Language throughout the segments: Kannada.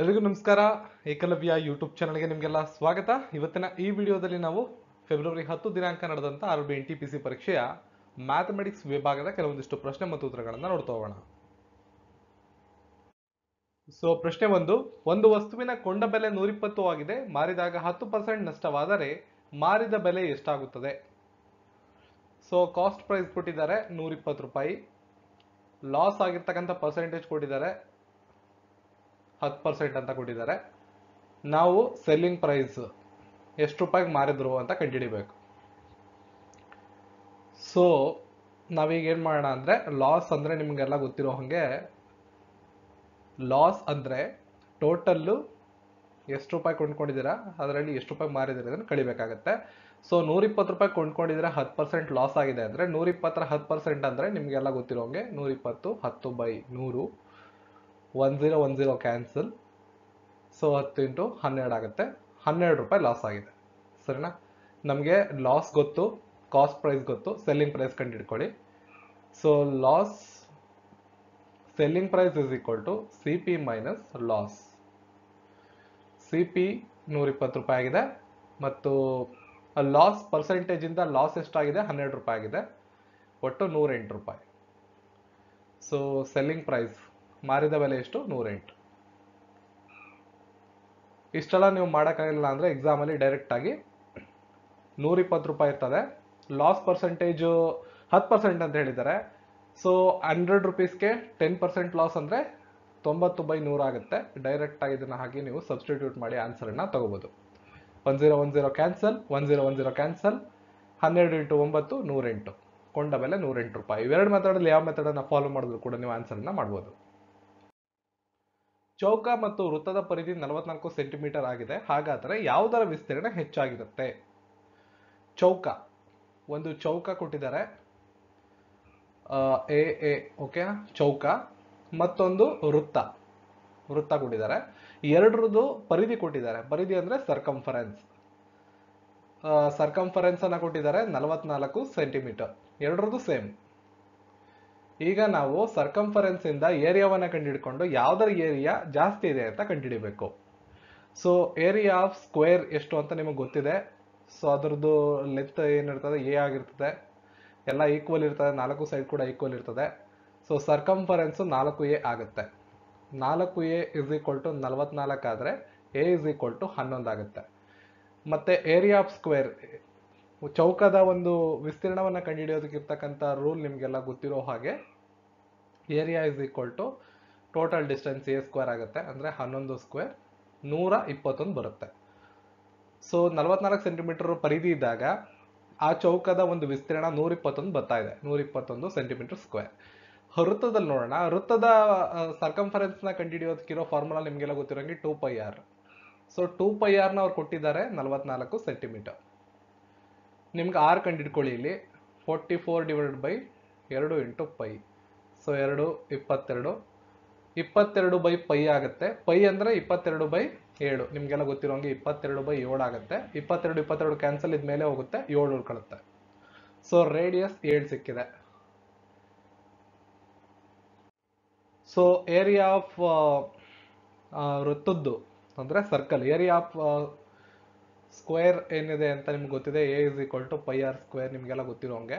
ಎಲ್ರಿಗೂ ನಮಸ್ಕಾರ ಏಕಲವ್ಯ ಯೂಟ್ಯೂಬ್ ಚಾನೆಲ್ಗೆ ನಿಮಗೆಲ್ಲ ಸ್ವಾಗತ। ಇವತ್ತಿನ ಈ ವಿಡಿಯೋದಲ್ಲಿ ನಾವು ಫೆಬ್ರವರಿ 10 ದಿನಾಂಕ ನಡೆದಂತ RBI NTPC ಪರೀಕ್ಷೆಯ ಮ್ಯಾಥಮೆಟಿಕ್ಸ್ ವಿಭಾಗದ ಕೆಲವೊಂದಿಷ್ಟು ಪ್ರಶ್ನೆ ಮತ್ತು ಉತ್ತರಗಳನ್ನು ನೋಡ್ತಾ ಹೋಗೋಣ। ಸೋ ಪ್ರಶ್ನೆ 1, ಒಂದು ವಸ್ತುವಿನ ಕೊಂಡ ಬೆಲೆ 120 ಆಗಿದೆ, ಮಾರಿದಾಗ 10% ನಷ್ಟವಾದರೆ ಮಾರಿದ ಬೆಲೆ ಎಷ್ಟಾಗುತ್ತದೆ? ಸೋ ಕಾಸ್ಟ್ ಪ್ರೈಸ್ ಕೊಟ್ಟಿದ್ದಾರೆ 120 ರೂಪಾಯಿ, ಲಾಸ್ ಆಗಿರತಕ್ಕಂತ ಪರ್ಸೆಂಟೇಜ್ ಕೊಟ್ಟಿದ್ದಾರೆ 10% ಅಂತ ಕೊಟ್ಟಿದ್ದಾರೆ। ನಾವು ಸೆಲ್ಲಿಂಗ್ ಪ್ರೈಸ್ ಎಷ್ಟು ರೂಪಾಯಿಗೆ ಮಾರಿದ್ರು ಅಂತ ಕಂಡುಹಿಡಿಯಬೇಕು। ಸೋ ನಾವೀಗ ಏನು ಮಾಡೋಣ ಅಂದರೆ, ಲಾಸ್ ಅಂದರೆ ನಿಮಗೆಲ್ಲ ಗೊತ್ತಿರೋ ಹಾಗೆ ಲಾಸ್ ಅಂದರೆ ಟೋಟಲ್ಲು ಎಷ್ಟು ರೂಪಾಯಿ ಕೊಂಡ್ಕೊಂಡಿದ್ದೀರಾ ಅದರಲ್ಲಿ ಎಷ್ಟು ರೂಪಾಯಿ ಮಾರಿದ್ದೀರಿ ಅದನ್ನು ಕಳಿಬೇಕಾಗತ್ತೆ। ಸೊ 120 ರೂಪಾಯಿ ಕೊಂಡ್ಕೊಂಡಿದ್ರೆ 10% ಲಾಸ್ ಆಗಿದೆ ಅಂದರೆ 120ರ 10% ಅಂದರೆ ನಿಮಗೆಲ್ಲ ಗೊತ್ತಿರೋ ಹಾಗೆ 120 10/100 1010 ಕ್ಯಾನ್ಸಲ್। ಸೊ 10 × 12 ಆಗುತ್ತೆ, 12 ರೂಪಾಯಿ ಲಾಸ್ ಆಗಿದೆ ಸರಿನಾ। ನಮಗೆ ಲಾಸ್ ಗೊತ್ತು, ಕಾಸ್ಟ್ ಪ್ರೈಸ್ ಗೊತ್ತು, ಸೆಲ್ಲಿಂಗ್ ಪ್ರೈಸ್ ಕಂಡು ಹಿಡ್ಕೊಳ್ಳಿ। So loss selling price CP minus loss. CP 120 ರೂಪಾಯಿ ಆಗಿದೆ ಮತ್ತು ಲಾಸ್ ಪರ್ಸೆಂಟೇಜಿಂದ ಲಾಸ್ ಎಷ್ಟಾಗಿದೆ 12 ರೂಪಾಯಿ ಆಗಿದೆ, ಒಟ್ಟು 108 ರೂಪಾಯಿ। ಸೊ ಸೆಲ್ಲಿಂಗ್ ಪ್ರೈಸ್ ಮಾರಿದ ಬೆಲೆ ಎಷ್ಟು 108। ಇಷ್ಟೆಲ್ಲ ನೀವು ಮಾಡೋಕ್ಕಾಗಿಲ್ಲ ಅಂದರೆ ಎಕ್ಸಾಮಲ್ಲಿ ಡೈರೆಕ್ಟಾಗಿ 120 ರೂಪಾಯಿ ಇರ್ತದೆ, ಲಾಸ್ ಪರ್ಸೆಂಟೇಜು 10% ಅಂತ ಹೇಳಿದ್ದಾರೆ। ಸೊ 100 ರುಪೀಸ್ಗೆ 10% ಲಾಸ್ ಅಂದರೆ 90/100 ಆಗುತ್ತೆ। ಡೈರೆಕ್ಟಾಗಿ ಇದನ್ನು ಹಾಕಿ ನೀವು ಸಬ್ಸ್ಟಿಟ್ಯೂಟ್ ಮಾಡಿ ಆನ್ಸರನ್ನು ತಗೋಬೋದು। 1010 ಕ್ಯಾನ್ಸಲ್, 1010 ಕ್ಯಾನ್ಸಲ್, 12 × 9 108, ಕೊಂಡ ಬೆಲೆ 108 ರೂಪಾಯಿ। ಇವೆರಡು ಮೆಥಡಲ್ಲಿ ಯಾವ ಮೆಥಡನ್ನು ಫಾಲೋ ಮಾಡಿದ್ರು ಕೂಡ ನೀವು ಆನ್ಸರನ್ನು ಮಾಡ್ಬೋದು। ಚೌಕ ಮತ್ತು ವೃತ್ತದ ಪರಿಧಿ 44 ಸೆಂಟಿಮೀಟರ್ ಆಗಿದೆ, ಹಾಗಾದರೆ ಯಾವುದರ ವಿಸ್ತೀರ್ಣ ಹೆಚ್ಚಾಗಿರುತ್ತೆ? ಚೌಕ, ಒಂದು ಚೌಕ ಕೊಟ್ಟಿದ್ದಾರೆ ಎ, ಓಕೆ ಚೌಕ, ಮತ್ತೊಂದು ವೃತ್ತ, ವೃತ್ತ ಕೊಟ್ಟಿದ್ದಾರೆ। ಎರಡರದ್ದು ಪರಿಧಿ ಕೊಟ್ಟಿದ್ದಾರೆ, ಪರಿಧಿ ಅಂದರೆ ಸರ್ಕಂಫರೆನ್ಸ್, ಸರ್ಕಂಫರೆನ್ಸ್ ಅನ್ನು ಕೊಟ್ಟಿದ್ದಾರೆ 44 ಸೆಂಟಿಮೀಟರ್, ಎರಡರದ್ದು ಸೇಮ್। ಈಗ ನಾವು ಸರ್ಕಂಫರೆನ್ಸ್ ಇಂದ ಏರಿಯಾವನ್ನು ಕಂಡುಹಿಡ್ಕೊಂಡು ಯಾವುದರ ಏರಿಯಾ ಜಾಸ್ತಿ ಇದೆ ಅಂತ ಕಂಡುಹಿಡಿಬೇಕು। ಸೊ ಏರಿಯಾ ಆಫ್ ಸ್ಕ್ವೇರ್ ಎಷ್ಟು ಅಂತ ನಿಮಗೆ ಗೊತ್ತಿದೆ। ಸೊ ಅದರದ್ದು ಲೆಂತ್ ಏನಿರ್ತದೆ ಎ ಆಗಿರ್ತದೆ, ಎಲ್ಲ ಈಕ್ವಲ್ ಇರ್ತದೆ, 4 ಸೈಡ್ ಕೂಡ ಈಕ್ವಲ್ ಇರ್ತದೆ। ಸೊ ಸರ್ಕಂಫರೆನ್ಸು 4a ಆಗುತ್ತೆ, 4a = 44 ಆದರೆ a = 11 ಆಗುತ್ತೆ। ಮತ್ತು ಏರಿಯಾ ಆಫ್ ಸ್ಕ್ವೇರ್, ಚೌಕದ ಒಂದು ವಿಸ್ತೀರ್ಣವನ್ನು ಕಂಡುಹಿಡಿಯೋದಕ್ಕಿರ್ತಕ್ಕಂಥ ರೂಲ್ ನಿಮಗೆಲ್ಲ ಗೊತ್ತಿರೋ ಹಾಗೆ ಏರಿಯಾ = ಟೋಟಲ್ ಡಿಸ್ಟೆನ್ಸ್ a² ಆಗುತ್ತೆ, ಅಂದರೆ 11² 121 ಬರುತ್ತೆ। ಸೊ 44 ಸೆಂಟಿಮೀಟರ್ ಪರಿಧಿ ಇದ್ದಾಗ ಆ ಚೌಕದ ಒಂದು ವಿಸ್ತೀರ್ಣ 121 ಬರ್ತಾ ಇದೆ, 121 ಸೆಂಟಿಮೀಟರ್ ಸ್ಕ್ವೇರ್। ವೃತ್ತದಲ್ಲಿ ನೋಡೋಣ, ವೃತ್ತದ ಸರ್ಕಂಫರೆನ್ಸ್ನ ಕಂಡುಹಿಡಿಯೋದಕ್ಕಿರೋ ಫಾರ್ಮುಲಾ ನಿಮಗೆಲ್ಲ ಗೊತ್ತಿರೋಂಗೆ 2πr. ಸೊ 2πr ಅವ್ರು ಕೊಟ್ಟಿದ್ದಾರೆ 44 ಸೆಂಟಿಮೀಟರ್, ನಿಮ್ಗೆ ಆರ್ ಕಂಡುಹಿಡ್ಕೊಳ್ಳಿ ಇಲ್ಲಿ 44 ÷ 2 × π. ಸೊ 22 / π ಆಗುತ್ತೆ, ಪೈ ಅಂದರೆ 22/7, ನಿಮಗೆಲ್ಲ ಗೊತ್ತಿರೋಂಗೆ 22/7 ಆಗುತ್ತೆ। 22 ಕ್ಯಾನ್ಸಲ್ ಇದ್ಮೇಲೆ ಹೋಗುತ್ತೆ, 7 ಉಳ್ಕೊಳ್ಳುತ್ತೆ। ಸೊ ರೇಡಿಯಸ್ 7 ಸಿಕ್ಕಿದೆ। ಸೊ ಏರಿಯಾ ಆಫ್ ವೃತ್ತದ್ದು ಅಂದರೆ ಸರ್ಕಲ್, ಏರಿಯಾ ಆಫ್ ಸ್ಕ್ವೇರ್ ಏನಿದೆ ಅಂತ ನಿಮ್ಗೆ ಗೊತ್ತಿದೆ, a = πr² ನಿಮಗೆಲ್ಲ ಗೊತ್ತಿರೋಂಗೆ।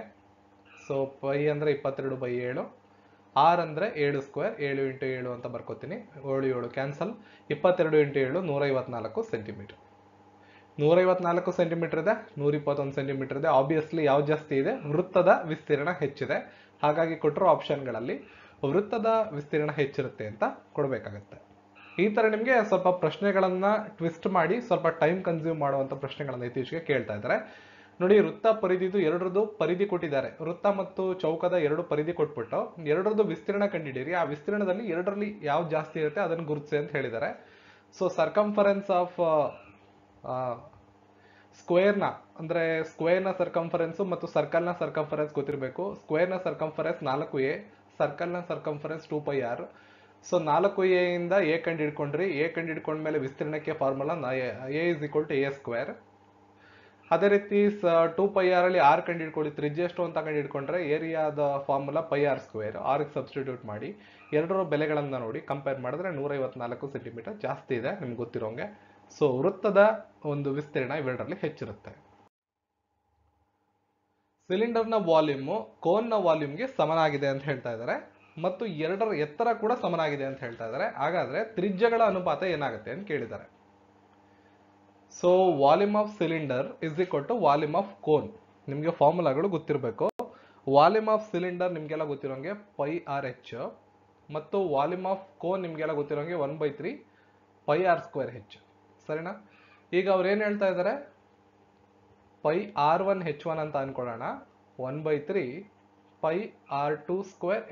ಸೊ ಪೈ ಅಂದರೆ 22/7, ಆರ್ ಅಂದರೆ 7², 7 × 7 ಅಂತ ಬರ್ಕೋತೀನಿ, 7 ಕ್ಯಾನ್ಸಲ್, 22 × 7 154 ಸೆಂಟಿಮೀಟರ್, 154 ಸೆಂಟಿಮೀಟರ್ ಇದೆ, 121 ಸೆಂಟಿಮೀಟರ್ ಇದೆ। ಆಬ್ವಿಯಸ್ಲಿ ಯಾವ ಜಾಸ್ತಿ ಇದೆ? ವೃತ್ತದ ವಿಸ್ತೀರ್ಣ ಹೆಚ್ಚಿದೆ, ಹಾಗಾಗಿ ಕೊಟ್ಟಿರೋ ಆಪ್ಷನ್ಗಳಲ್ಲಿ ವೃತ್ತದ ವಿಸ್ತೀರ್ಣ ಹೆಚ್ಚಿರುತ್ತೆ ಅಂತ ಕೊಡಬೇಕಾಗತ್ತೆ। ಈ ಥರ ನಿಮಗೆ ಸ್ವಲ್ಪ ಪ್ರಶ್ನೆಗಳನ್ನು ಟ್ವಿಸ್ಟ್ ಮಾಡಿ ಸ್ವಲ್ಪ ಟೈಮ್ ಕನ್ಸ್ಯೂಮ್ ಮಾಡುವಂಥ ಪ್ರಶ್ನೆಗಳನ್ನು ಇತ್ತೀಚೆಗೆ ಕೇಳ್ತಾ ಇದ್ದಾರೆ ನೋಡಿ। ವೃತ್ತ ಪರಿಧಿದು ಎರಡರದ್ದು ಪರಿಧಿ ಕೊಟ್ಟಿದ್ದಾರೆ, ವೃತ್ತ ಮತ್ತು ಚೌಕದ 2 ಪರಿಧಿ ಕೊಟ್ಬಿಟ್ಟು ಎರಡರದ್ದು ವಿಸ್ತೀರ್ಣ ಕಂಡಿಡೀರಿ, ಆ ವಿಸ್ತೀರ್ಣದಲ್ಲಿ ಎರಡರಲ್ಲಿ ಯಾವ ಜಾಸ್ತಿ ಇರುತ್ತೆ ಅದನ್ನು ಗುರುತಿಸಿ ಅಂತ ಹೇಳಿದ್ದಾರೆ। ಸೊ ಸರ್ಕಂಫರೆನ್ಸ್ ಆಫ್ ಸ್ಕ್ವೇರ್ನ ಅಂದರೆ ಸ್ಕ್ವೇರ್ನ ಸರ್ಕಂಫರೆನ್ಸು ಮತ್ತು ಸರ್ಕಲ್ನ ಸರ್ಕಂಫರೆನ್ಸ್ ಗೊತ್ತಿರಬೇಕು। ಸ್ಕ್ವೇರ್ನ ಸರ್ಕಂಫರೆನ್ಸ್ 4a, ಸರ್ಕಲ್ನ ಸರ್ಕಂಫರೆನ್ಸ್ 2πr. ಸೊ 4a ಇಂದ a ಕಂಡು ಹಿಡ್ಕೊಂಡ್ರಿ, a ಕಂಡು ಹಿಡ್ಕೊಂಡ್ಮೇಲೆ ವಿಸ್ತೀರ್ಣಕ್ಕೆ ಫಾರ್ಮುಲಾ a = a², ಅದೇ ರೀತಿ 2πr ಅಲ್ಲಿ r ಕಂಡಿಡ್ಕೊಳ್ಳಿ, ತ್ರಿಜ್ಯ ಎಷ್ಟು ಅಂತ ಕಂಡಿಡ್ಕೊಂಡ್ರೆ ಏರಿಯಾದ ಫಾರ್ಮುಲಾ πr² r ಗೆ ಸಬ್ಸ್ಟಿಟ್ಯೂಟ್ ಮಾಡಿ ಎರಡರ ಬೆಲೆಗಳನ್ನು ನೋಡಿ ಕಂಪೇರ್ ಮಾಡಿದ್ರೆ 154 ಸೆಂಟಿಮೀಟರ್ ಜಾಸ್ತಿ ಇದೆ ನಿಮಗೆ ಗೊತ್ತಿರೋಂಗೆ. ಸೊ ವೃತ್ತದ ಒಂದು ವಿಸ್ತೀರ್ಣ ಇವೆರಡರಲ್ಲಿ ಹೆಚ್ಚಿರುತ್ತೆ. ಸಿಲಿಂಡರ್ನ ವಾಲ್ಯೂಮ್ ಕೋನ್ನ ವಾಲ್ಯೂಮ್ಗೆ ಸಮನಾಗಿದೆ ಅಂತ ಹೇಳ್ತಾ ಇದ್ದಾರೆ ಮತ್ತು ಎರಡರ ಎತ್ತರ ಕೂಡ ಸಮನಾಗಿದೆ ಅಂತ ಹೇಳ್ತಾ ಇದ್ದಾರೆ. ಹಾಗಾದ್ರೆ ತ್ರಿಜ್ಯಗಳ ಅನುಪಾತ ಏನಾಗುತ್ತೆ ಅಂತ ಕೇಳಿದ್ದಾರೆ. So volume of cylinder is equal to volume of cone. ನಿಮಗೆ ಫಾರ್ಮುಲಾಗಳು ಗೊತ್ತಿರಬೇಕು. ವಾಲ್ಯೂಮ್ ಆಫ್ ಸಿಲಿಂಡರ್ ನಿಮಗೆಲ್ಲ ಗೊತ್ತಿರೋಂಗೆ πrh ಮತ್ತು ವಾಲ್ಯೂಮ್ ಆಫ್ ಕೋನ್ ನಿಮಗೆಲ್ಲ ಗೊತ್ತಿರೋಂಗೆ 1/3πr²h. ಸರಿನಾ? ಈಗ ಅವ್ರು ಏನು ಹೇಳ್ತಾ ಇದ್ದಾರೆ, πr1h1 ಅಂತ ಅನ್ಕೊಳ್ಳೋಣ, 1/3πr2²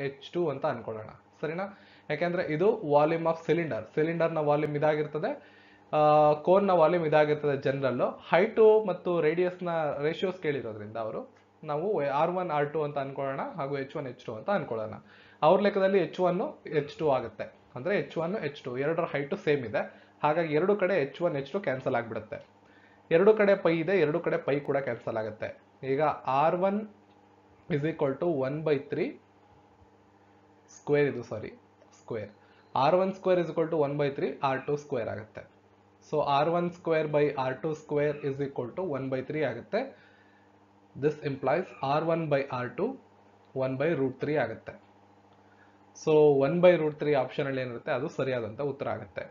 h2 ಅಂತ ಅನ್ಕೊಳ್ಳೋಣ. ಸರಿನಾ? ಯಾಕೆಂದ್ರೆ ಇದು ವಾಲ್ಯೂಮ್ ಆಫ್ ಸಿಲಿಂಡರ್, ಸಿಲಿಂಡರ್ನ ವಾಲ್ಯೂಮ್ ಇದಾಗಿರ್ತದೆ, ಕೋನ್ನ ವಾಲ್ಯೂಮ್ ಇದಾಗಿರ್ತದೆ ಜನರಲ್ಲು. ಹೈಟು ಮತ್ತು ರೇಡಿಯಸ್ನ ರೇಷಿಯೋಸ್ ಕೇಳಿರೋದ್ರಿಂದ ಅವರು ನಾವು r1 r2 ಅಂತ ಅನ್ಕೊಳ್ಳೋಣ ಹಾಗೂ h1 h2 ಅಂತ ಅನ್ಕೊಳ್ಳೋಣ. ಅವ್ರ ಲೆಕ್ಕದಲ್ಲಿ h1 h2 ಆಗುತ್ತೆ. ಅಂದರೆ h1 h2 ಎರಡರ ಹೈಟು ಸೇಮ್ ಇದೆ, ಹಾಗಾಗಿ ಎರಡು ಕಡೆ h1 h2 ಕ್ಯಾನ್ಸಲ್ ಆಗಿಬಿಡುತ್ತೆ. ಎರಡು ಕಡೆ ಪೈ ಇದೆ, ಎರಡು ಕಡೆ ಪೈ ಕೂಡ ಕ್ಯಾನ್ಸಲ್ ಆಗುತ್ತೆ. ಈಗ r1 is equal to 1 by 3 square ಆಗುತ್ತೆ. So r1² by r2² is equal to 1/3 ಆಗುತ್ತೆ. this implies r1 by r2 1/√3 ಆಗುತ್ತೆ. ಸೊ 1/√3 ಆಪ್ಷನ್ ಅಲ್ಲಿ ಏನಿರುತ್ತೆ ಅದು ಸರಿಯಾದಂತ ಉತ್ತರ ಆಗುತ್ತೆ.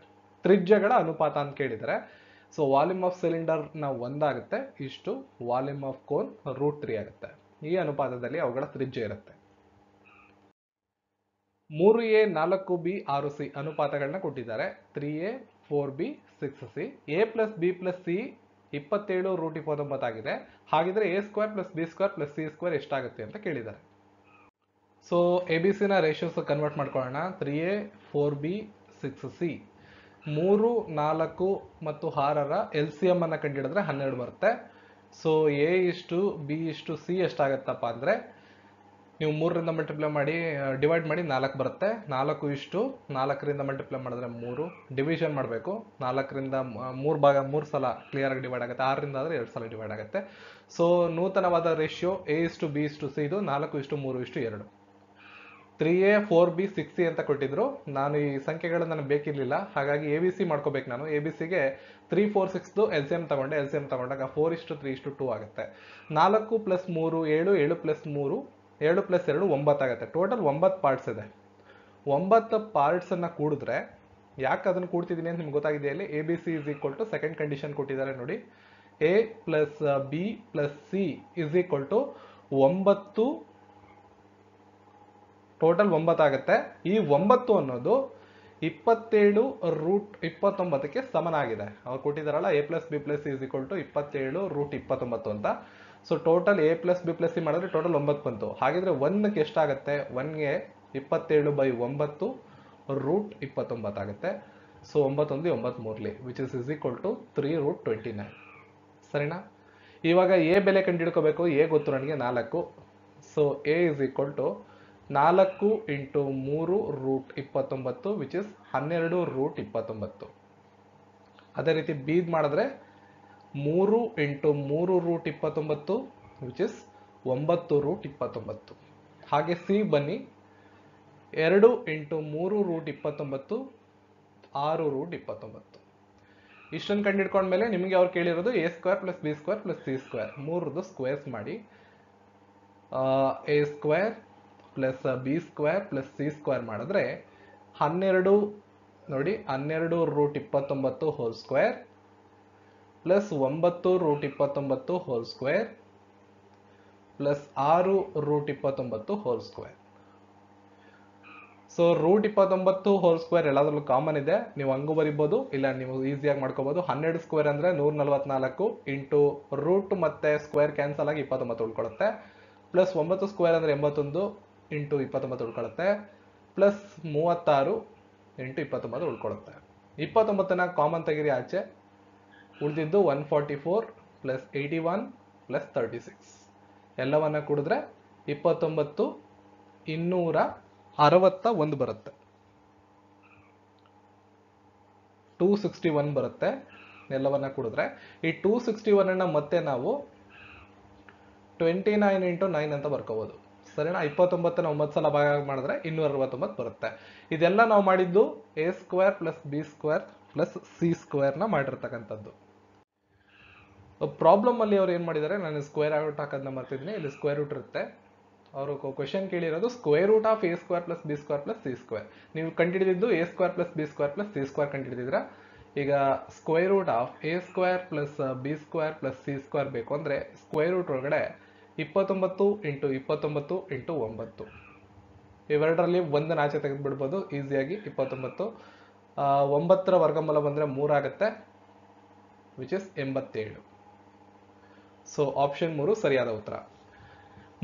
ತ್ರಿಜ್ಯಗಳ ಅನುಪಾತ ಅಂತ ಕೇಳಿದರೆ, ಸೊ ವಾಲ್ಯೂಮ್ ಆಫ್ ಸಿಲಿಂಡರ್ ನ 1 ಆಗುತ್ತೆ ಇಷ್ಟು ವಾಲ್ಯೂಮ್ ಆಫ್ ಕೋನ್ √3 ಆಗುತ್ತೆ. ಈ ಅನುಪಾತದಲ್ಲಿ ಅವುಗಳ ತ್ರಿಜ್ಯ ಇರುತ್ತೆ. 3a 4b 6c ಅನುಪಾತಗಳನ್ನ ಕೊಟ್ಟಿದ್ದಾರೆ. 3a 4b 6c. a + b + c 27√29 ಆಗಿದೆ. ಹಾಗಿದ್ರೆ a² + b² + c² ಎಷ್ಟಾಗುತ್ತೆ ಅಂತ ಕೇಳಿದ್ದಾರೆ. ಸೊ ಎ ಬಿ ಸಿ ನ ರೇಷಿಯೋಸ್ ಕನ್ವರ್ಟ್ ಮಾಡ್ಕೊಳ್ಳೋಣ. 3a 4b 6c 3 4 ಮತ್ತು 6ರ LCM ಅನ್ನ ಕಂಡಿಡಿದ್ರೆ 12 ಬರುತ್ತೆ. ಸೊ a = b = c ಎಷ್ಟಾಗತ್ತಪ್ಪ ಅಂದ್ರೆ ನೀವು 3ರಿಂದ ಮಲ್ಟಿಪ್ಲೈ ಮಾಡಿ ಡಿವೈಡ್ ಮಾಡಿ 4 ಬರುತ್ತೆ. 4 = 4ರಿಂದ ಮಲ್ಟಿಪ್ಲೈ ಮಾಡಿದ್ರೆ 3. ಡಿವಿಷನ್ ಮಾಡಬೇಕು. 4ರಿಂದ 3 ಸಲ ಕ್ಲಿಯರ್ ಆಗಿ ಡಿವೈಡ್ ಆಗುತ್ತೆ. 6ರಿಂದ ಆದರೆ 2 ಸಲ ಡಿವೈಡ್ ಆಗುತ್ತೆ. ಸೊ ನೂತನವಾದ ರೇಷಿಯೋ a = b = c ಇದು 4 = 3 = 2. 3a 4b 6c ಅಂತ ಕೊಟ್ಟಿದ್ರು. ನಾನು ಈ ಸಂಖ್ಯೆಗಳನ್ನು ನನಗೆ ಬೇಕಿರಲಿಲ್ಲ, ಹಾಗಾಗಿ ABC ಮಾಡ್ಕೋಬೇಕು. ನಾನು ABCಗೆ 3 4 6 LCM ತಗೊಂಡಾಗ 4 × 3 × 2 ಆಗುತ್ತೆ. 4 + 3 7 7 + 3 7 + 2 9 ಆಗುತ್ತೆ. ಟೋಟಲ್ 9 ಪಾರ್ಟ್ಸ್ ಇದೆ. 9 ಪಾರ್ಟ್ಸ್ ಅನ್ನ ಕೂಡಿದ್ರೆ, ಯಾಕೆ ಅದನ್ನ ಕೂಡ್ತಿದ್ದೀನಿ ಅಂತ ನಿಮ್ಗೆ ಗೊತ್ತಾಗಿದೆ. ಇಲ್ಲಿ ABC = ಸೆಕೆಂಡ್ ಕಂಡೀಷನ್ ಕೊಟ್ಟಿದ್ದಾರೆ ನೋಡಿ. a + b + c = 9 ಟೋಟಲ್ 9 ಆಗುತ್ತೆ. ಈ 9 ಅನ್ನೋದು 27√29ಕ್ಕೆ ಸಮನಾಗಿದೆ. ಅವ್ರು ಕೊಟ್ಟಿದಾರಲ್ಲ a + b + c = 27√29 ಅಂತ. So total a + b + c ಮಾಡಿದ್ರೆ ಟೋಟಲ್ 9 ಬಂತು. ಹಾಗಿದ್ರೆ 1ಕ್ಕೆ ಎಷ್ಟಾಗುತ್ತೆ? 1ಗೆ 27/9 √29 ಆಗುತ್ತೆ. So 9 1 9 3 which is = 3√29. ಸರಿನಾ? ಇವಾಗ a ಬೆಲೆ ಕಂಡುಹಿಡ್ಕೋಬೇಕು. a ಗೊತ್ತು ನನಗೆ 4. So a = 4 × 3 √29 which is 12 √29. ಅದೇ ರೀತಿ ಬೀದ್ ಮಾಡಿದ್ರೆ 3 × 3 √29 which is 9 √29. ಹಾಗೆ ಸಿ ಬನ್ನಿ, 2 × 3 √29 6 √29. ಇಷ್ಟನ್ನು ಕಂಡಿಡ್ಕೊಂಡ್ಮೇಲೆ ನಿಮಗೆ ಅವ್ರು ಕೇಳಿರೋದು a² + b² + c² 3ದು ಸ್ಕ್ವೇರ್ಸ್ ಮಾಡಿ a² + b² + c² ಮಾಡಿದ್ರೆ 12 ನೋಡಿ 12 √29 2 ಪ್ಲಸ್ 9 √29 2 ಪ್ಲಸ್ 6 √29 2. ಸೊ √29 2 ಎಲ್ಲಾದ್ರಲ್ಲೂ ಕಾಮನ್ ಇದೆ. ನೀವು ಹಂಗೂ ಬರಿಬಹುದು, ಇಲ್ಲ ನೀವು ಈಸಿಯಾಗಿ ಮಾಡ್ಕೋಬಹುದು. 12² ಅಂದ್ರೆ 144 ಇಂಟು ರೂಟ್ ಮತ್ತೆ ಸ್ಕ್ವೇರ್ ಕ್ಯಾನ್ಸಲ್ ಆಗಿ 29 ಉಳ್ಕೊಳ್ಳುತ್ತೆ. ಪ್ಲಸ್ 9² ಅಂದ್ರೆ 81 ಇಂಟು 29 ಉಳ್ಕೊಳ್ಳುತ್ತೆ. ಪ್ಲಸ್ 36 ಇಂಟು 29 ಉಳ್ಕೊಳ್ಳುತ್ತೆ. 29ನ ಕಾಮನ್ ತೆಗಿರಿ ಆಚೆ. ಉಳಿದಿದ್ದು 144 ಪ್ಲಸ್ 81 ಪ್ಲಸ್ 36 ಎಲ್ಲವನ್ನ ಕುಡಿದ್ರೆ 2,261 ಬರುತ್ತೆ. 261 ಬರುತ್ತೆ. ಎಲ್ಲವನ್ನ ಕೂಡಿದ್ರೆ ಈ 261 ಅನ್ನು ಮತ್ತೆ ನಾವು 29 into 9 ಅಂತ ಬರ್ಕೋಬಹುದು ಸರಿನಾ. 29 ಅನ್ನು 9 ಸಲ ಭಾಗ ಮಾಡಿದ್ರೆ 269 ಬರುತ್ತೆ. ಇದೆಲ್ಲ ನಾವು ಮಾಡಿದ್ದು a² + b² + c² ನ ಮಾಡಿರ್ತಕ್ಕಂತದ್ದು. ಪ್ರಾಬ್ಲಮ್ ಅಲ್ಲಿ ಅವರು ಏನು ಮಾಡಿದ್ದಾರೆ, ನಾನು ಸ್ಕ್ವೇರ್ ರೂಟ್ ಹಾಕೋದನ್ನ ಮರ್ತಿದ್ದೀನಿ, ಇಲ್ಲಿ ಸ್ಕ್ವೇರ್ ರೂಟ್ ಇರುತ್ತೆ. ಅವರು ಕ್ವೆಶ್ಚನ್ ಕೇಳಿರೋದು square root of a² + b² + c². ನೀವು ಕಂಡುಹಿಡಿದಿದ್ದು a² + b² + c² ಕಂಡುಹಿಡಿದಿದ್ರಾ. ಈಗ square root of a² + b² + c² ಬೇಕು ಅಂದ್ರೆ ಸ್ಕ್ವೇರ್ ರೂಟ್ ಒಳಗಡೆ 29 × 29 × 9 ಇವೆರಡರಲ್ಲಿ ಒಂದನ್ನ ಆಚೆ ತೆಗೆದು ಬಿಡಬಹುದು ಈಸಿಯಾಗಿ. 29 9ರ ವರ್ಗಮೂಲ ಬಂದ್ರೆ 3 ಆಗುತ್ತೆ, which is 87. ಸೊ ಆಪ್ಷನ್ 3 ಸರಿಯಾದ ಉತ್ತರ.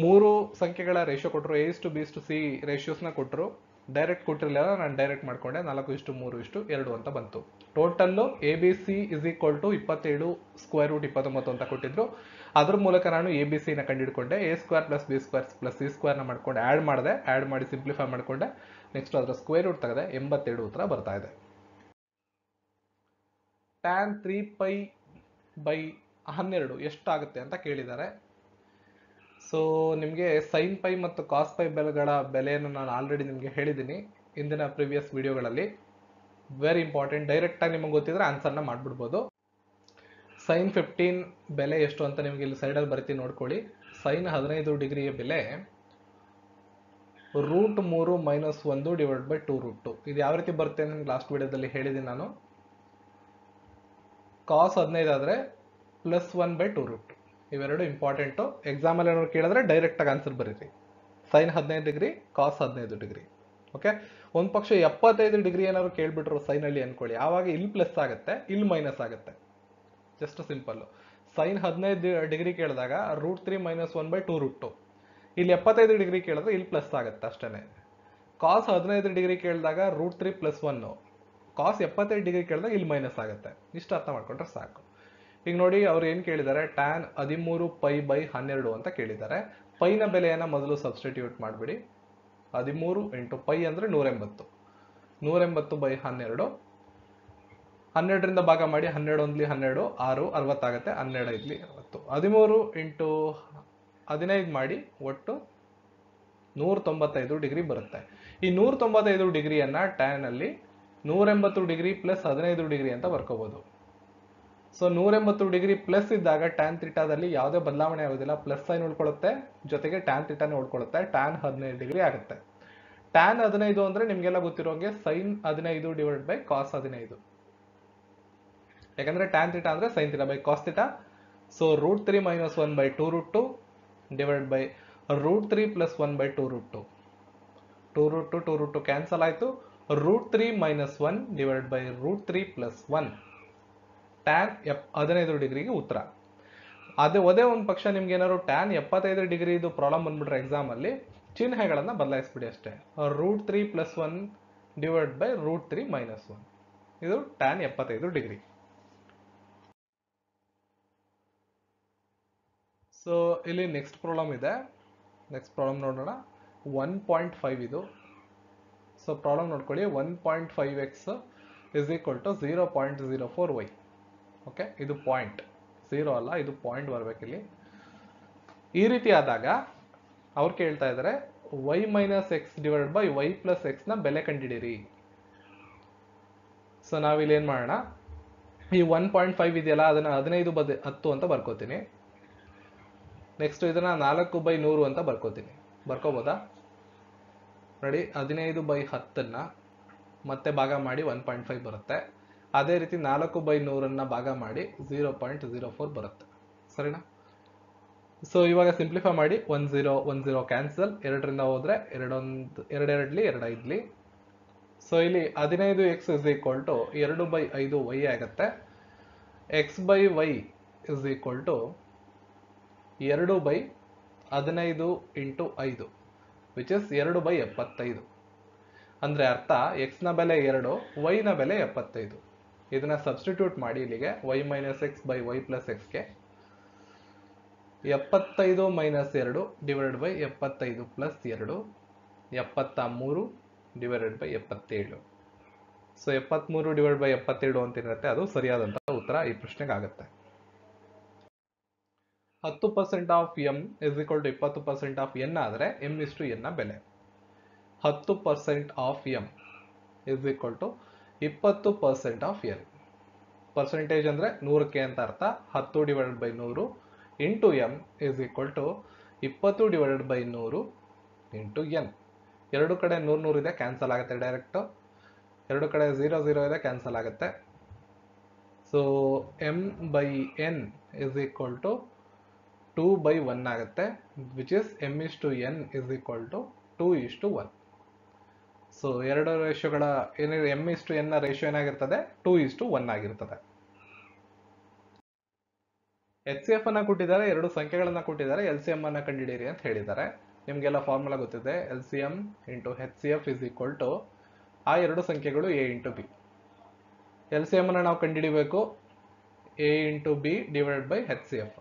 ಮೂರು ಸಂಖ್ಯೆಗಳ ರೇಷಿಯೋ ಕೊಟ್ಟರು, a to b to c ರೇಷಿಯೋಸ್ನ ಕೊಟ್ಟರು. ಡೈರೆಕ್ಟ್ ಕೊಟ್ಟಿರಲಿಲ್ಲ, ನಾನು ಡೈರೆಕ್ಟ್ ಮಾಡಿಕೊಂಡೆ 4:3:2 ಅಂತ ಬಂತು. ಟೋಟಲ್ abc = 27 √29 ಅಂತ ಕೊಟ್ಟಿದ್ರು. ಅದರ ಮೂಲಕ ನಾನು abc ನ ಕಂಡುಹಿಡಿಕೊಂಡೆ. a² + b² + c² ನ ಮಾಡ್ಕೊಂಡು ಆಡ್ ಮಾಡಿದೆ, ಆಡ್ ಮಾಡಿ ಸಿಂಪ್ಲಿಫೈ ಮಾಡ್ಕೊಂಡೆ. ನೆಕ್ಸ್ಟ್ ಅದರ ಸ್ಕ್ವೇರ್ ರೂಟ್ ತೆಗೆದೆ, 87 ಉತ್ತರ ಬರ್ತಾ ಇದೆ. tan 3π/12 ಎಷ್ಟಾಗುತ್ತೆ ಅಂತ ಕೇಳಿದ್ದಾರೆ. ಸೊ ನಿಮಗೆ ಸೈನ್ ಪೈ ಮತ್ತು ಕಾಸ್ ಪೈ ಬೆಲೆಗಳ ಬೆಲೆಯನ್ನು ನಾನು ಆಲ್ರೆಡಿ ನಿಮಗೆ ಹೇಳಿದ್ದೀನಿ ಇಂದಿನ ಪ್ರಿವಿಯಸ್ ವಿಡಿಯೋಗಳಲ್ಲಿ. ವೆರಿ ಇಂಪಾರ್ಟೆಂಟ್, ಡೈರೆಕ್ಟಾಗಿ ನಿಮಗೆ ಗೊತ್ತಿದ್ರೆ ಆನ್ಸರ್ನ ಮಾಡಿಬಿಡ್ಬೋದು. sin 15 ಬೆಲೆ ಎಷ್ಟು ಅಂತ ನಿಮಗೆ ಇಲ್ಲಿ ಸೈಡಲ್ಲಿ ಬರ್ತೀನಿ ನೋಡ್ಕೊಳ್ಳಿ. sin 15 ಡಿಗ್ರಿಯ ಬೆಲೆ √3 - 1 / 2√2. ಇದು ಯಾವ ರೀತಿ ಬರುತ್ತೆ ಅಂತ ಲಾಸ್ಟ್ ವಿಡಿಯೋದಲ್ಲಿ ಹೇಳಿದ್ದೀನಿ ನಾನು. cos 15 ಆದರೆ +1 / 2√2. ಇವೆರಡು ಇಂಪಾರ್ಟೆಂಟು. ಎಕ್ಸಾಮಲ್ಲಿ ಏನಾದ್ರು ಕೇಳಿದ್ರೆ ಡೈರೆಕ್ಟಾಗಿ ಆನ್ಸರ್ ಬರೀರಿ. sin 15 degree, cos 15 degree. Okay, ಒಂದು ಪಕ್ಷ 75 ಡಿಗ್ರಿ ಏನಾದ್ರು ಕೇಳಿಬಿಟ್ರು ಸೈನಲ್ಲಿ ಅಂದ್ಕೊಳ್ಳಿ, ಆವಾಗ ಇಲ್ಲಿ ಪ್ಲಸ್ ಆಗುತ್ತೆ, ಇಲ್ಲಿ ಮೈನಸ್ ಆಗುತ್ತೆ. Just simple. sin 15 ಡಿಗ್ರಿ ಕೇಳಿದಾಗ √3 - 1 / 2√2. ಇಲ್ಲಿ 75 ಡಿಗ್ರಿ ಕೇಳಿದ್ರೆ ಇಲ್ಲಿ ಪ್ಲಸ್ ಆಗುತ್ತೆ ಅಷ್ಟೇ. cos 15 ಡಿಗ್ರಿ ಕೇಳಿದಾಗ √3 + 1. cos 75 ಡಿಗ್ರಿ ಕೇಳಿದಾಗ ಇಲ್ಲಿ ಮೈನಸ್ ಆಗುತ್ತೆ. ಇಷ್ಟು ಅರ್ಥ ಮಾಡ್ಕೊಂಡ್ರೆ ಸಾಕು. ಈಗ ನೋಡಿ ಅವ್ರು ಏನು ಕೇಳಿದ್ದಾರೆ, tan 13π/12 ಅಂತ ಕೇಳಿದ್ದಾರೆ. ಪೈನ ಬೆಲೆಯನ್ನು ಮೊದಲು ಸಬ್ಸ್ಟಿಟ್ಯೂಟ್ ಮಾಡಿಬಿಡಿ. 13 × π ಅಂದರೆ 180. 180/12, 12ರಿಂದ ಭಾಗ ಮಾಡಿ. 12 × 12 6, 60 ಆಗುತ್ತೆ. 12 × 60. 13 × 15 ಮಾಡಿ, ಒಟ್ಟು 195 ಡಿಗ್ರಿ ಬರುತ್ತೆ. ಈ 195 ಡಿಗ್ರಿಯನ್ನು ಟ್ಯಾನಲ್ಲಿ 180 ಡಿಗ್ರಿ + 15 ಡಿಗ್ರಿ ಅಂತ ಬರ್ಕೋಬಹುದು. ಸೊ 180 ಡಿಗ್ರಿ ಪ್ಲಸ್ ಇದ್ದಾಗ ಟ್ಯಾನ್ ಥೀಟಾದಲ್ಲಿ ಯಾವುದೇ ಬದಲಾವಣೆ ಆಗೋದಿಲ್ಲ, ಪ್ಲಸ್ ಸೈನ್ ಉಳ್ಕೊಳ್ಳುತ್ತೆ, ಜೊತೆಗೆ ಟ್ಯಾನ್ ಥೀಟಾನೇ ಉಳ್ಕೊಳ್ಳುತ್ತೆ. tan 15 ಡಿಗ್ರಿ ಆಗುತ್ತೆ. tan 15 ಅಂದರೆ ನಿಮಗೆಲ್ಲ ಗೊತ್ತಿರೋಂಗೆ sin 15 / cos 15. ಯಾಕಂದರೆ ಟ್ಯಾನ್ ಥೀಟಾ ಅಂದರೆ sin θ / cos θ. ಸೊ √3 - 1 / 2√2 / √3 + 1 / 2√2. 2√2 ಕ್ಯಾನ್ಸಲ್ ಆಯಿತು. √3 - 1 / √3 + 1 tan 15 ಡಿಗ್ರಿಗೆ ಉತ್ತರ. ಅದೇ ಒದೇ ಒಂದು ಪಕ್ಷ ನಿಮ್ಗೆ ಏನಾದ್ರು tan 75 ಡಿಗ್ರಿದು ಪ್ರಾಬ್ಲಮ್ ಬಂದ್ಬಿಟ್ರೆ ಎಕ್ಸಾಮಲ್ಲಿ ಚಿಹ್ನೆಗಳನ್ನು ಬದಲಾಯಿಸ್ಬಿಡಿ ಅಷ್ಟೇ. √3 + 1 / √3 - 1 ಇದು tan 75 ಡಿಗ್ರಿ. ಸೊ ಇಲ್ಲಿ ನೆಕ್ಸ್ಟ್ ಪ್ರಾಬ್ಲಮ್ ಇದೆ. ನೆಕ್ಸ್ಟ್ ಪ್ರಾಬ್ಲಮ್ ನೋಡೋಣ. 1.5 ಇದು. ಸೊ ಪ್ರಾಬ್ಲಮ್ ನೋಡ್ಕೊಳ್ಳಿ. 1.5x = 0.04y. ಓಕೆ, ಇದು ಪಾಯಿಂಟ್ 0 ಅಲ್ಲ, ಇದು ಪಾಯಿಂಟ್ ಬರಬೇಕಿಲ್ಲಿ. ಈ ರೀತಿ ಆದಾಗ ಅವ್ರು ಕೇಳ್ತಾ ಇದ್ದಾರೆ y - x / y + x ನ ಬೆಲೆ ಕಂಡಿಡಿರಿ. ಸೊ ನಾವಿಲ್ಲಿ ಏನು ಮಾಡೋಣ, ಈ 1.5 ಇದೆಯಲ್ಲ ಅದನ್ನು 15/10 ಅಂತ ಬರ್ಕೋತೀನಿ. ನೆಕ್ಸ್ಟ್ ಇದನ್ನು 4/100 ಅಂತ ಬರ್ಕೋತೀನಿ. ಬರ್ಕೋಬೋದಾ ನೋಡಿ. 15/10ನ್ನ ಮತ್ತೆ ಭಾಗ ಮಾಡಿ 1.5 ಬರುತ್ತೆ. ಅದೇ ರೀತಿ 4/100ನ್ನ ಭಾಗ ಮಾಡಿ 0.04 ಬರುತ್ತೆ ಸರಿನಾ. ಸೊ ಇವಾಗ ಸಿಂಪ್ಲಿಫೈ ಮಾಡಿ. 1 0 1 0 ಕ್ಯಾನ್ಸಲ್. 2ರಿಂದ ಹೋದರೆ 2 2 2 2 2 5. ಸೊ ಇಲ್ಲಿ 15x = 2/5y ಆಗುತ್ತೆ. x/y = 2/15 × 5, which is 2/75. ಅಂದರೆ ಅರ್ಥ x ನ ಬೆಲೆ 2, y ನ ಬೆಲೆ 75. ಇದನ್ನ ಸಬ್ಸ್ಟಿಟ್ಯೂಟ್ ಮಾಡಿ ಇಲ್ಲಿಗೆ y - x / y + x ಗೆ 75 - 2 / 75 + 2 73/77. ಸೊ 73/77 ಅಂತಿರುತ್ತೆ ಅದು ಸರಿಯಾದಂತಹ ಉತ್ತರ. ಉತ್ತರ ಈ ಪ್ರಶ್ನೆಗೆ ಆಗುತ್ತೆ. 10% of m is equal to 20% of n ಆದರೆ m is to n ನ ಬೆಲೆ. 10% of m is equal to 20% of n. Percentage ಅಂದರೆ 100ಕ್ಕೆ ಅಂತ ಅರ್ಥ. 10 / 100 into M is equal to 20 / 100 into N. ಎರಡು ಕಡೆ 100 ಇದೆ, ಕ್ಯಾನ್ಸಲ್ ಆಗುತ್ತೆ ಡೈರೆಕ್ಟು. ಎರಡು ಕಡೆ 0 ಇದೆ, ಕ್ಯಾನ್ಸಲ್ ಆಗುತ್ತೆ. So m/n is equal to 2/1 ಆಗುತ್ತೆ, which is m/n is equal to 2:1. So ಎರಡು ರೇಷಿಯೋಗಳ ಏನಿದೆ m/n ನ ರೇಷಿಯೋ ಏನಾಗಿರ್ತದೆ 2:1 ಆಗಿರ್ತದೆ. HCF ಅನ್ನು ಕೊಟ್ಟಿದ್ದಾರೆ, ಎರಡು ಸಂಖ್ಯೆಗಳನ್ನು ಕೊಟ್ಟಿದ್ದಾರೆ, LCM ಅನ್ನು ಕಂಡುಹಿಡಿಯಿರಿ ಅಂತ ಹೇಳಿದ್ದಾರೆ. ನಿಮಗೆಲ್ಲ ಫಾರ್ಮುಲಾ ಗೊತ್ತಿದೆ. LCM into HCF is equal to ಆ ಎರಡು ಸಂಖ್ಯೆಗಳು a ಇಂಟು ಬಿ. LCM ಅನ್ನು ನಾವು ಕಂಡುಹಿಡಿಬೇಕು, a into B divided by HCF.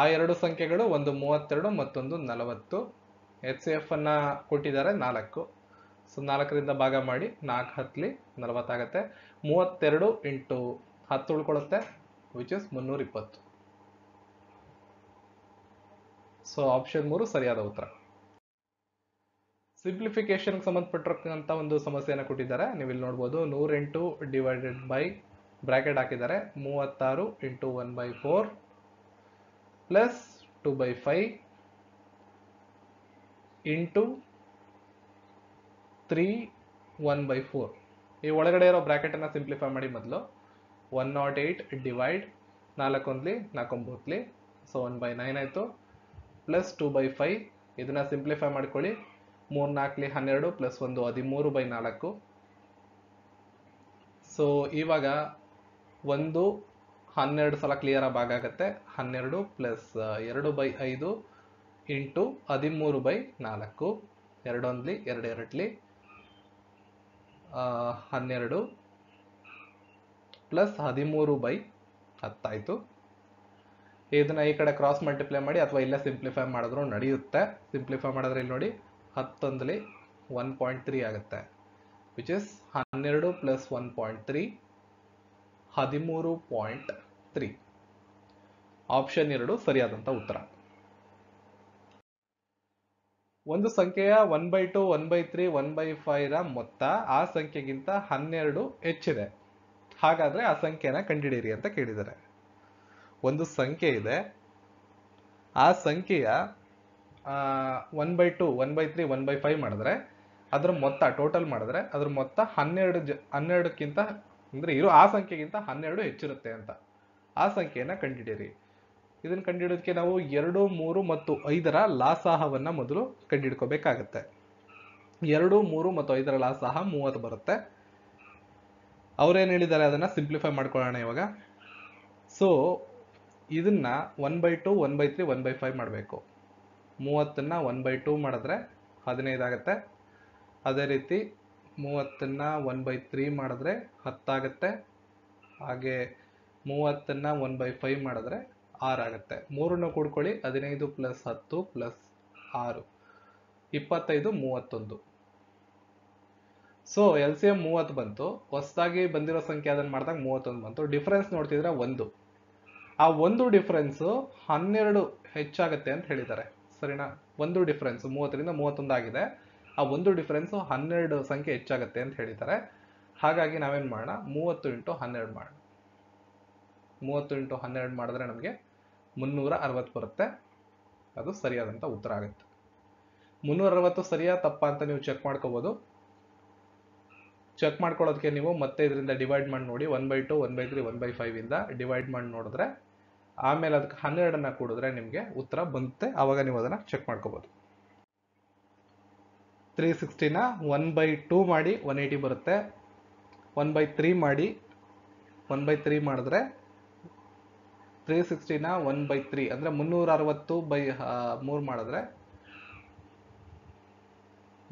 ಆ ಎರಡು ಸಂಖ್ಯೆಗಳು ಒಂದು 32 ಮತ್ತೊಂದು 40. HCF ಅನ್ನು ಕೊಟ್ಟಿದ್ದಾರೆ 4. ಸೊ 4ರಿಂದ ಭಾಗ ಮಾಡಿ, 4 × 10 = 40 ಆಗುತ್ತೆ. 32 × 10 ಉಳ್ಕೊಳ್ಳುತ್ತೆ, which is 320. ಸೊ ಆಪ್ಷನ್ 3 ಸರಿಯಾದ ಉತ್ತರ. ಸಿಂಪ್ಲಿಫಿಕೇಶನ್ ಸಂಬಂಧಪಟ್ಟಿರುವಂತಹ ಒಂದು ಸಮಸ್ಯೆಯನ್ನು ಕೊಟ್ಟಿದ್ದಾರೆ. ನೀವು ಇಲ್ಲಿ ನೋಡಬಹುದು 108 ಡಿವೈಡೆಡ್ ಬೈ ಬ್ರಾಕೆಟ್ ಹಾಕಿದ್ದಾರೆ 36 × 1/4 ಪ್ಲಸ್ 2/5 ಇಂಟು 3 1/4. ಈ ಒಳಗಡೆ ಇರೋ ಬ್ರಾಕೆಟನ್ನು ಸಿಂಪ್ಲಿಫೈ ಮಾಡಿ ಮೊದಲು. 108 ಡಿವೈಡ್ 4 × 1 = 4 × 9 ಸೊ 1/9 ಆಯಿತು. ಪ್ಲಸ್ 2/5, ಇದನ್ನು ಸಿಂಪ್ಲಿಫೈ ಮಾಡ್ಕೊಳ್ಳಿ. 3 × 4 = 12 ಪ್ಲಸ್ 1 13/4. ಸೊ ಇವಾಗ 1 12 ಸಲ ಕ್ಲಿಯರ್ ಭಾಗ ಆಗುತ್ತೆ. 12 ಪ್ಲಸ್ 2/5 ಇಂಟು 13/4. 2 × 1 = 2 12 ಪ್ಲಸ್ 13/10 ಆಯಿತು. ಇದನ್ನ ಈ ಕಡೆ ಕ್ರಾಸ್ ಮಲ್ಟಿಪ್ಲೈ ಮಾಡಿ ಅಥವಾ ಇಲ್ಲ ಸಿಂಪ್ಲಿಫೈ ಮಾಡಿದ್ರು ನಡೆಯುತ್ತೆ. ಸಿಂಪ್ಲಿಫೈ ಮಾಡಿದ್ರೆ ಇಲ್ಲಿ ನೋಡಿ 10 ರಲ್ಲಿ 1.3 ಆಗುತ್ತೆ, ವಿಚ್ ಇಸ್ 12 + 1.3 13.3. ಆಪ್ಷನ್ 2 ಸರಿಯಾದಂಥ ಉತ್ತರ. ಒಂದು ಸಂಖ್ಯೆಯ 1/2, 1/3, 1/5 ರ ಮೊತ್ತ ಆ ಸಂಖ್ಯೆಗಿಂತ 12 ಹೆಚ್ಚಿದೆ, ಹಾಗಾದರೆ ಆ ಸಂಖ್ಯೆನ ಕಂಡುಹಿಡಿಯಿರಿ ಅಂತ ಕೇಳಿದ್ದಾರೆ. ಒಂದು ಸಂಖ್ಯೆ ಇದೆ, ಆ ಸಂಖ್ಯೆಯ 1/2, 1/3, 1/5 ಮಾಡಿದ್ರೆ ಅದರ ಮೊತ್ತ ಟೋಟಲ್ ಮಾಡಿದ್ರೆ ಅದರ ಮೊತ್ತ 12 ಅಂದರೆ ಇರೋ ಆ ಸಂಖ್ಯೆಗಿಂತ 12 ಹೆಚ್ಚಿರುತ್ತೆ ಅಂತ. ಆ ಸಂಖ್ಯೆಯನ್ನು ಕಂಡುಹಿಡಿಯಿರಿ. ಇದನ್ನು ಕಂಡುಹಿಡಿಯೋದಕ್ಕೆ ನಾವು 2, 3 ಮತ್ತು 5ರ ಲಾಸಾಹವನ್ನು ಮೊದಲು ಕಂಡುಹಿಡ್ಕೋಬೇಕಾಗತ್ತೆ. 2, 3 ಮತ್ತು 5ರ ಲಾಸಾಹ 30 ಬರುತ್ತೆ. ಅವ್ರೇನು ಹೇಳಿದ್ದಾರೆ ಅದನ್ನು ಸಿಂಪ್ಲಿಫೈ ಮಾಡ್ಕೊಳ್ಳೋಣ ಇವಾಗ. ಸೊ ಇದನ್ನು 1/2, 1/3, 1/5 ಮಾಡಬೇಕು. 30ನ್ನು 1/2 ಮಾಡಿದ್ರೆ 15 ಆಗುತ್ತೆ. ಅದೇ ರೀತಿ 30ನ್ನು 1/3 ಮಾಡಿದ್ರೆ 10 ಆಗುತ್ತೆ. ಹಾಗೆ 30ನ್ನು 1/5 ಮಾಡಿದ್ರೆ 6 ಆಗುತ್ತೆ. 3ನ್ನು ಕೂಡ್ಕೊಳ್ಳಿ, 15 + 10 + 6 25, 31. ಸೊ LCM 30 ಬಂತು. ಹೊಸದಾಗಿ ಬಂದಿರೋ ಸಂಖ್ಯೆ ಅದನ್ನು ಮಾಡಿದಾಗ 31 ಬಂತು. ಡಿಫ್ರೆನ್ಸ್ ನೋಡ್ತಿದ್ರೆ 1. ಆ 1 ಡಿಫ್ರೆನ್ಸು 12 ಹೆಚ್ಚಾಗುತ್ತೆ ಅಂತ ಹೇಳಿದ್ದಾರೆ, ಸರಿನಾ? 1 ಡಿಫ್ರೆನ್ಸ್ 30ರಿಂದ 31 ಆಗಿದೆ. ಆ 1 ಡಿಫ್ರೆನ್ಸು 12 ಸಂಖ್ಯೆ ಹೆಚ್ಚಾಗುತ್ತೆ ಅಂತ ಹೇಳಿದ್ದಾರೆ. ಹಾಗಾಗಿ ನಾವೇನು ಮಾಡೋಣ, 30 × 12 ಮಾಡೋಣ. 30 × 12 ಮಾಡಿದ್ರೆ ನಮಗೆ 360 ಬರುತ್ತೆ. ಅದು ಸರಿಯಾದಂಥ ಉತ್ತರ ಆಗುತ್ತೆ. 360 ಸರಿಯಾ ತಪ್ಪಾ ಅಂತ ನೀವು ಚೆಕ್ ಮಾಡ್ಕೋಬೋದು. ಚೆಕ್ ಮಾಡ್ಕೊಳ್ಳೋದಕ್ಕೆ ನೀವು ಮತ್ತೆ ಇದರಿಂದ ಡಿವೈಡ್ ಮಾಡಿ ನೋಡಿ. 1/2, 1/3, 1/5 ಇಂದ ಡಿವೈಡ್ ಮಾಡಿ ನೋಡಿದ್ರೆ ಆಮೇಲೆ ಅದಕ್ಕೆ 12ನ್ನು ಕೂಡಿದ್ರೆ ನಿಮಗೆ ಉತ್ತರ ಬಂತೆ. ಆವಾಗ ನೀವು ಅದನ್ನು ಚೆಕ್ ಮಾಡ್ಕೋಬೋದು. 360ನ 1/2 ಮಾಡಿ 180 ಬರುತ್ತೆ. 1/3 ಮಾಡಿ 1/3 ಮಾಡಿದ್ರೆ 360ನ 1/3 ಅಂದರೆ 360/3 ಮಾಡಿದ್ರೆ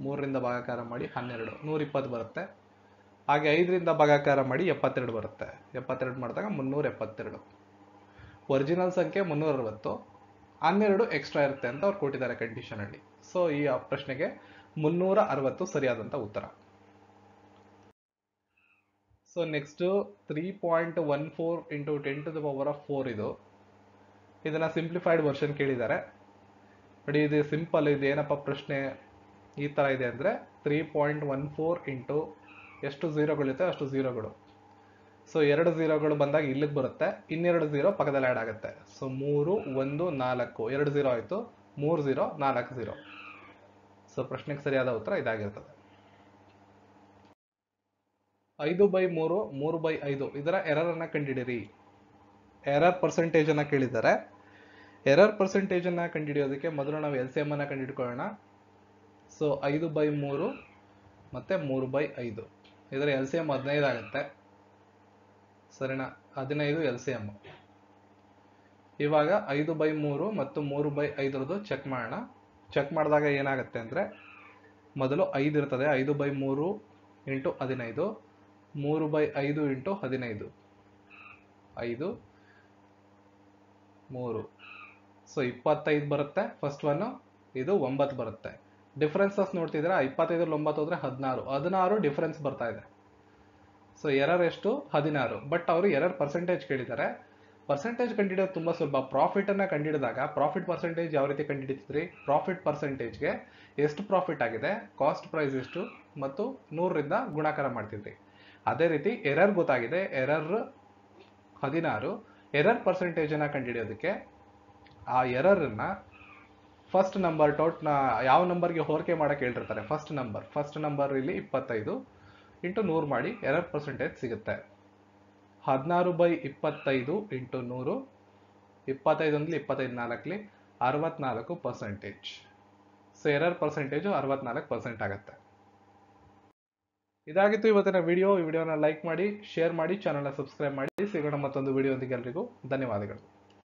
3ರಿಂದ ಭಾಗಾಕಾರ ಮಾಡಿ 12 120 ಬರುತ್ತೆ. ಹಾಗೆ 5ರಿಂದ ಭಾಗಾಕಾರ ಮಾಡಿ 72 ಬರುತ್ತೆ. 72 ಮಾಡಿದಾಗ 372. ಒರಿಜಿನಲ್ ಸಂಖ್ಯೆ 360, 12 ಎಕ್ಸ್ಟ್ರಾ ಇರುತ್ತೆ ಅಂತ ಅವ್ರು ಕೊಟ್ಟಿದ್ದಾರೆ ಕಂಡೀಷನಲ್ಲಿ. ಸೊ ಈ ಪ್ರಶ್ನೆಗೆ 360 ಸರಿಯಾದಂಥ ಉತ್ತರ. So next 3.14 into 10 to the power of 4 ಇದು ಇದನ್ನ ಸಿಂಪ್ಲಿಫೈಡ್ ವರ್ಷನ್ ಕೇಳಿದ್ದಾರೆ. ನೋಡಿ ಇದು ಸಿಂಪಲ್, ಇದು ಏನಪ್ಪ ಪ್ರಶ್ನೆ ಈ ತರ ಇದೆ ಅಂದ್ರೆ 3.14 ಇಂಟು ಎಷ್ಟು ಝೀರೋಗಳಿರುತ್ತೆ ಅಷ್ಟು ಝೀರೋಗಳು. ಸೊ ಎರಡು ಝೀರೋಗಳು ಬಂದಾಗ ಇಲ್ಲಿಗೆ ಬರುತ್ತೆ, ಇನ್ನೆರಡು ಝೀರೋ ಪಕ್ಕದಲ್ಲಿ ಆ್ಯಡ್ ಆಗುತ್ತೆ. ಸೊ 3, 1, 4 ಎರಡು ಝೀರೋ ಆಯಿತು, 3 ಝೀರೋ 4 ಝೀರೋ. ಸೊ ಪ್ರಶ್ನೆಗೆ ಸರಿಯಾದ ಉತ್ತರ ಇದಾಗಿರ್ತದೆ. 5/3, 3/5 ಇದರ ಎರರ್ ಅನ್ನ ಕಂಡುಹಿಡಿಯಿರಿ. ಎರರ್ ಪರ್ಸೆಂಟೇಜ್ ಅನ್ನ ಕೇಳಿದ್ದಾರೆ. ಎರರ್ ಪರ್ಸೆಂಟೇಜ್ ಅನ್ನ ಕಂಡುಹಿಡಿಯೋದಕ್ಕೆ ಮೊದಲು ನಾವು LCM ಅನ್ನ ಕಂಡುಹಿಡ್ಕೊಳ್ಳೋಣ. ಸೊ 5/3 ಮತ್ತೆ 3/5 ಇದರ LCM 15 ಆಗುತ್ತೆ. ಸರಿನಾ, 15 LCM. ಇವಾಗ 5/3 ಮತ್ತು 3/5 ಚೆಕ್ ಮಾಡೋಣ. ಚೆಕ್ ಮಾಡಿದಾಗ ಏನಾಗುತ್ತೆ ಅಂದ್ರೆ ಮೊದಲು 5 ಇರ್ತದೆ, 5/3 × 15, 3/5 × 15, 5, 3. ಸೊ 25 ಬರುತ್ತೆ ಫಸ್ಟ್ ಒನ್, ಇದು 9 ಬರುತ್ತೆ. ಡಿಫ್ರೆನ್ಸಸ್ ನೋಡ್ತಿದ್ರೆ 25 9 ಹೋದ್ರೆ 16 ಡಿಫ್ರೆನ್ಸ್ ಬರ್ತಾ ಇದೆ. ಸೊ ಎರರ್ ಎಷ್ಟು? 16. ಬಟ್ ಅವರು ಎರರ್ ಪರ್ಸೆಂಟೇಜ್ ಕೇಳಿದ್ದಾರೆ. ಪರ್ಸೆಂಟೇಜ್ ಕಂಡುಹಿಡಿಯೋದು ತುಂಬಾ ಸುಲಭ. ಪ್ರಾಫಿಟ್ ಅನ್ನ ಕಂಡುಹಿಡಿದಾಗ ಪ್ರಾಫಿಟ್ ಪರ್ಸೆಂಟೇಜ್ ಯಾವ ರೀತಿ ಕಂಡುಹಿಡಿತೀರಿ? ಪ್ರಾಫಿಟ್ ಪರ್ಸೆಂಟೇಜ್ಗೆ ಎಷ್ಟು ಪ್ರಾಫಿಟ್ ಆಗಿದೆ, ಕಾಸ್ಟ್ ಪ್ರೈಸ್ ಎಷ್ಟು ಮತ್ತು 100ರಿಂದ ಗುಣಾಕಾರ ಮಾಡ್ತಿದ್ರಿ. ಅದೇ ರೀತಿ ಎರರ್ ಗೊತ್ತಾಗಿದೆ, ಎರರ್ 16. ಎರರ್ ಪರ್ಸೆಂಟೇಜ್ ಅನ್ನ ಕಂಡುಹಿಡಿಯೋದಕ್ಕೆ ಆ ಎರರ್ ಅನ್ನ ಫಸ್ಟ್ ನಂಬರ್ ಯಾವ ನಂಬರ್ಗೆ ಹೋಲಿಕೆ ಮಾಡಕ್ಕೆ ಹೇಳ್ತಿರ್ತಾರೆ, ಫಸ್ಟ್ ನಂಬರ್ ಇಲ್ಲಿ 25 × 100 ಮಾಡಿ ಎರರ್ ಪರ್ಸೆಂಟೇಜ್ ಸಿಗುತ್ತೆ. 16/25 × 100, 25 1 25 4 64%. ಸೊ ಎರರ್ ಪರ್ಸೆಂಟೇಜು 64% ಆಗುತ್ತೆ. ಇದಾಗಿತ್ತು ಇವತ್ತಿನ ವಿಡಿಯೋ. ಈ ವಿಡಿಯೋನ ಲೈಕ್ ಮಾಡಿ, ಶೇರ್ ಮಾಡಿ, ಚಾನಲ್ನ ಸಬ್ಸ್ಕ್ರೈಬ್ ಮಾಡಿ. ಸಿಗೋಣ ಮತ್ತೊಂದು ವಿಡಿಯೋದೊಂದಿಗೆ. ಎಲ್ಲರಿಗೂ ಧನ್ಯವಾದಗಳು.